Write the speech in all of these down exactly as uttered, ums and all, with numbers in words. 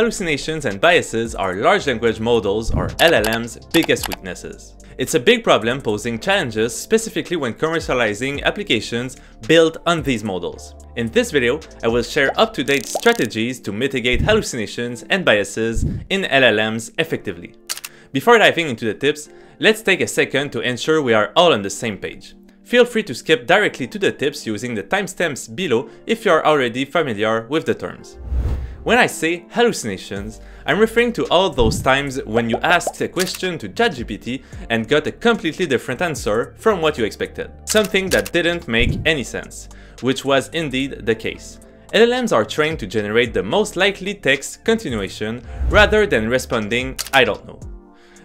hallucinations and biases are large language models, or L L Ms, biggest weaknesses. It's a big problem posing challenges specifically when commercializing applications built on these models. In this video, I will share up-to-date strategies to mitigate hallucinations and biases in L L Ms effectively. Before diving into the tips, let's take a second to ensure we are all on the same page. Feel free to skip directly to the tips using the timestamps below if you are already familiar with the terms. When I say hallucinations, I'm referring to all those times when you asked a question to ChatGPT and got a completely different answer from what you expected. Something that didn't make any sense, which was indeed the case. L L Ms are trained to generate the most likely text continuation rather than responding, "I don't know."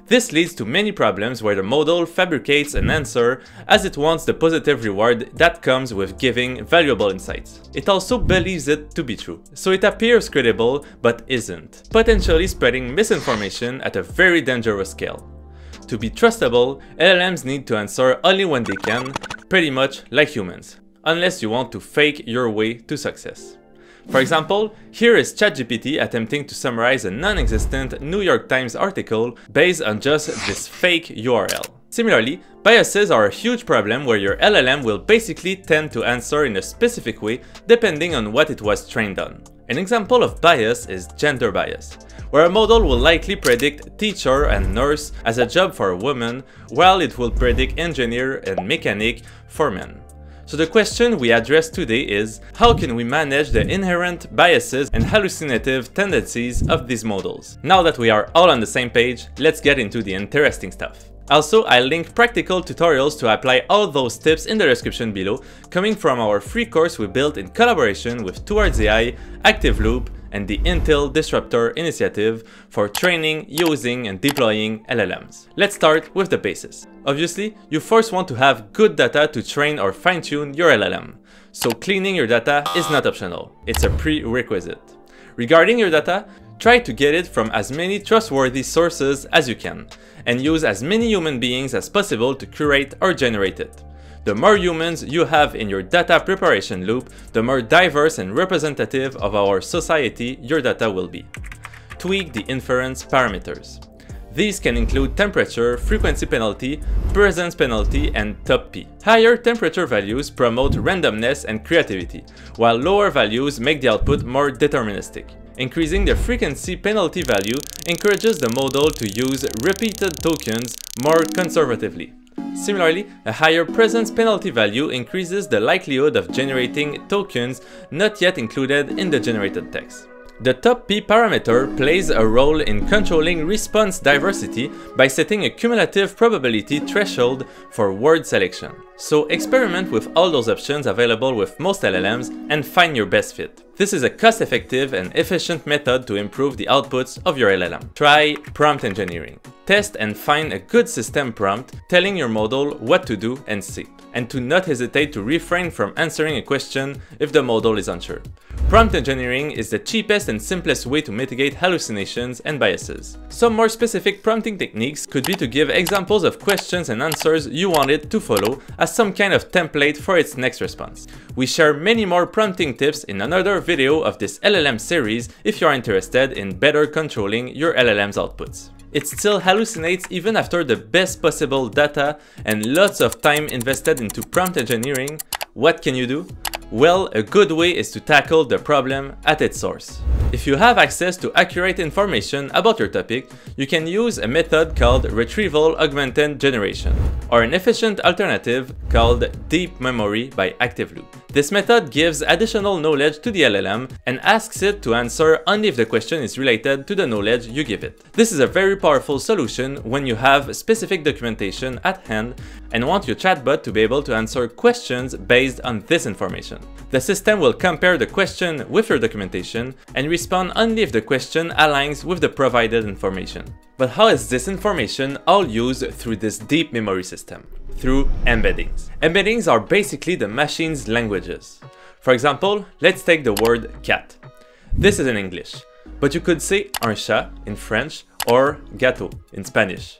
This leads to many problems where the model fabricates an answer as it wants the positive reward that comes with giving valuable insights. It also believes it to be true, so it appears credible but isn't, potentially spreading misinformation at a very dangerous scale. To be trustable, L L Ms need to answer only when they can, pretty much like humans, unless you want to fake your way to success. For example, here is ChatGPT attempting to summarize a non-existent New York Times article based on just this fake U R L. Similarly, biases are a huge problem where your L L M will basically tend to answer in a specific way depending on what it was trained on. An example of bias is gender bias, where a model will likely predict teacher and nurse as a job for a woman, while it will predict engineer and mechanic for men. So the question we address today is, how can we manage the inherent biases and hallucinative tendencies of these models? Now that we are all on the same page, let's get into the interesting stuff. Also, I'll link practical tutorials to apply all those tips in the description below, coming from our free course we built in collaboration with Towards A I, Activeloop, and the Intel Disruptor Initiative for training, using, and deploying L L Ms. Let's start with the basis. Obviously, you first want to have good data to train or fine-tune your L L M, so cleaning your data is not optional, it's a prerequisite. Regarding your data, try to get it from as many trustworthy sources as you can, and use as many human beings as possible to curate or generate it. The more humans you have in your data preparation loop, the more diverse and representative of our society your data will be. Tweak the inference parameters. These can include temperature, frequency penalty, presence penalty, and top P. Higher temperature values promote randomness and creativity, while lower values make the output more deterministic. Increasing the frequency penalty value encourages the model to use repeated tokens more conservatively. Similarly, a higher presence penalty value increases the likelihood of generating tokens not yet included in the generated text. The top P parameter plays a role in controlling response diversity by setting a cumulative probability threshold for word selection. So experiment with all those options available with most L L Ms and find your best fit. This is a cost-effective and efficient method to improve the outputs of your L L M. Try prompt engineering. Test and find a good system prompt telling your model what to do and see, and to not hesitate to refrain from answering a question if the model is unsure. Prompt engineering is the cheapest and simplest way to mitigate hallucinations and biases. Some more specific prompting techniques could be to give examples of questions and answers you want it to follow as some kind of template for its next response. We share many more prompting tips in another video of this L L M series if you are interested in better controlling your L L M's outputs. It still hallucinates even after the best possible data and lots of time invested into prompt engineering. What can you do? Well, a good way is to tackle the problem at its source. If you have access to accurate information about your topic, you can use a method called Retrieval Augmented Generation, or an efficient alternative called Deep Memory by Activeloop. This method gives additional knowledge to the L L M and asks it to answer only if the question is related to the knowledge you give it. This is a very powerful solution when you have specific documentation at hand and want your chatbot to be able to answer questions based on this information. The system will compare the question with your documentation and respond only if the question aligns with the provided information. But how is this information all used through this deep memory system? Through embeddings. Embeddings are basically the machine's languages. For example, let's take the word cat. This is in English, but you could say un chat in French or gato in Spanish.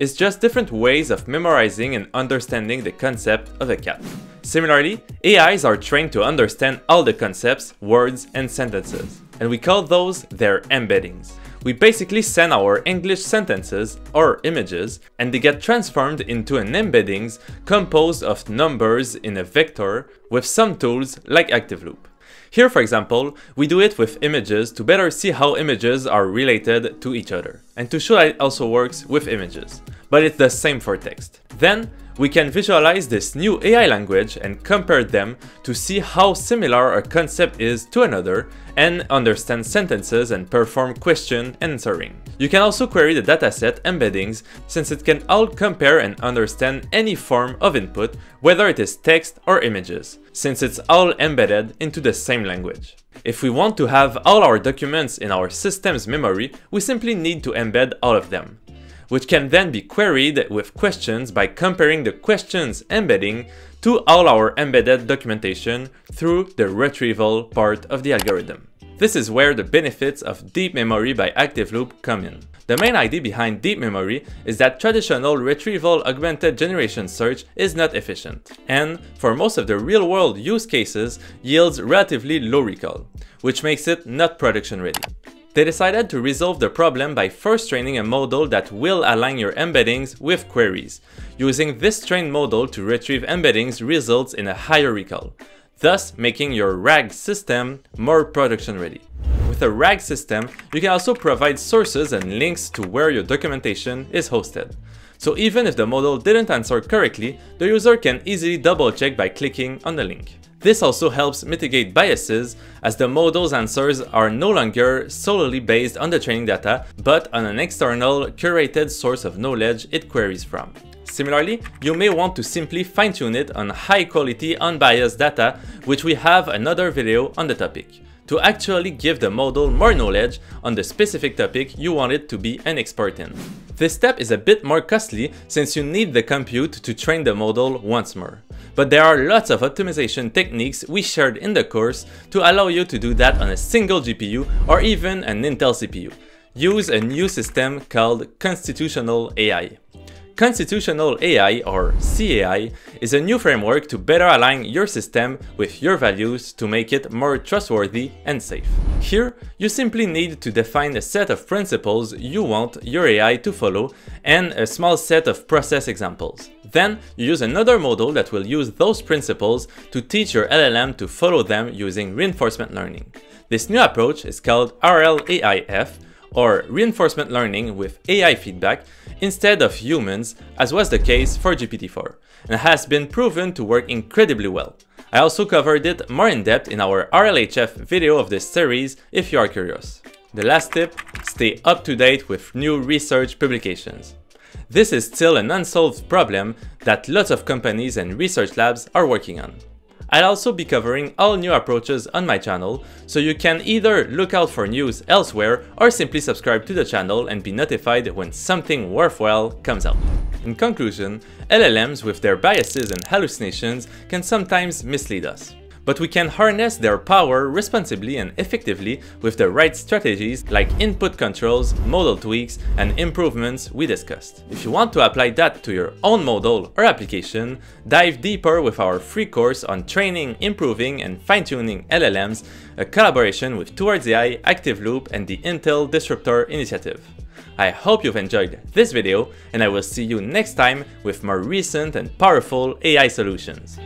It's just different ways of memorizing and understanding the concept of a cat. Similarly, A Is are trained to understand all the concepts, words, and sentences. and we call those their embeddings. We basically send our English sentences or images, and they get transformed into an embeddings composed of numbers in a vector with some tools like Activeloop. Here, for example, we do it with images to better see how images are related to each other, and to show that it also works with images, but it's the same for text. Then, we can visualize this new A I language and compare them to see how similar a concept is to another and understand sentences and perform question answering. You can also query the dataset embeddings since it can all compare and understand any form of input, whether it is text or images, since it's all embedded into the same language. If we want to have all our documents in our system's memory, we simply need to embed all of them, which can then be queried with questions by comparing the question's embedding to all our embedded documentation through the retrieval part of the algorithm. This is where the benefits of Deep Memory by Activeloop come in. The main idea behind Deep Memory is that traditional Retrieval Augmented Generation search is not efficient, and for most of the real-world use cases yields relatively low recall, which makes it not production-ready. They decided to resolve the problem by first training a model that will align your embeddings with queries. Using this trained model to retrieve embeddings results in a higher recall, thus making your RAG system more production ready. With a RAG system, you can also provide sources and links to where your documentation is hosted. So even if the model didn't answer correctly, the user can easily double check by clicking on the link. This also helps mitigate biases, as the model's answers are no longer solely based on the training data, but on an external, curated source of knowledge it queries from. Similarly, you may want to simply fine-tune it on high-quality, unbiased data, which we have another video on the topic, to actually give the model more knowledge on the specific topic you want it to be an expert in. This step is a bit more costly since you need the compute to train the model once more. But there are lots of optimization techniques we shared in the course to allow you to do that on a single G P U or even an Intel C P U. Use a new system called Constitutional A I. Constitutional A I, or C A I, is a new framework to better align your system with your values to make it more trustworthy and safe. Here, you simply need to define a set of principles you want your A I to follow and a small set of process examples. Then, you use another model that will use those principles to teach your L L M to follow them using reinforcement learning. This new approach is called R L A I F, or reinforcement learning with A I feedback instead of humans, as was the case for G P T four, and has been proven to work incredibly well. I also covered it more in depth in our R L H F video of this series if you are curious. The last tip, stay up to date with new research publications. This is still an unsolved problem that lots of companies and research labs are working on. I'll also be covering all new approaches on my channel, so you can either look out for news elsewhere or simply subscribe to the channel and be notified when something worthwhile comes out. In conclusion, L L Ms with their biases and hallucinations can sometimes mislead us, but we can harness their power responsibly and effectively with the right strategies like input controls, model tweaks, and improvements we discussed. If you want to apply that to your own model or application, dive deeper with our free course on training, improving, and fine-tuning L L Ms, a collaboration with Towards A I, Activeloop, and the Intel Disruptor Initiative. I hope you've enjoyed this video, and I will see you next time with more recent and powerful A I solutions.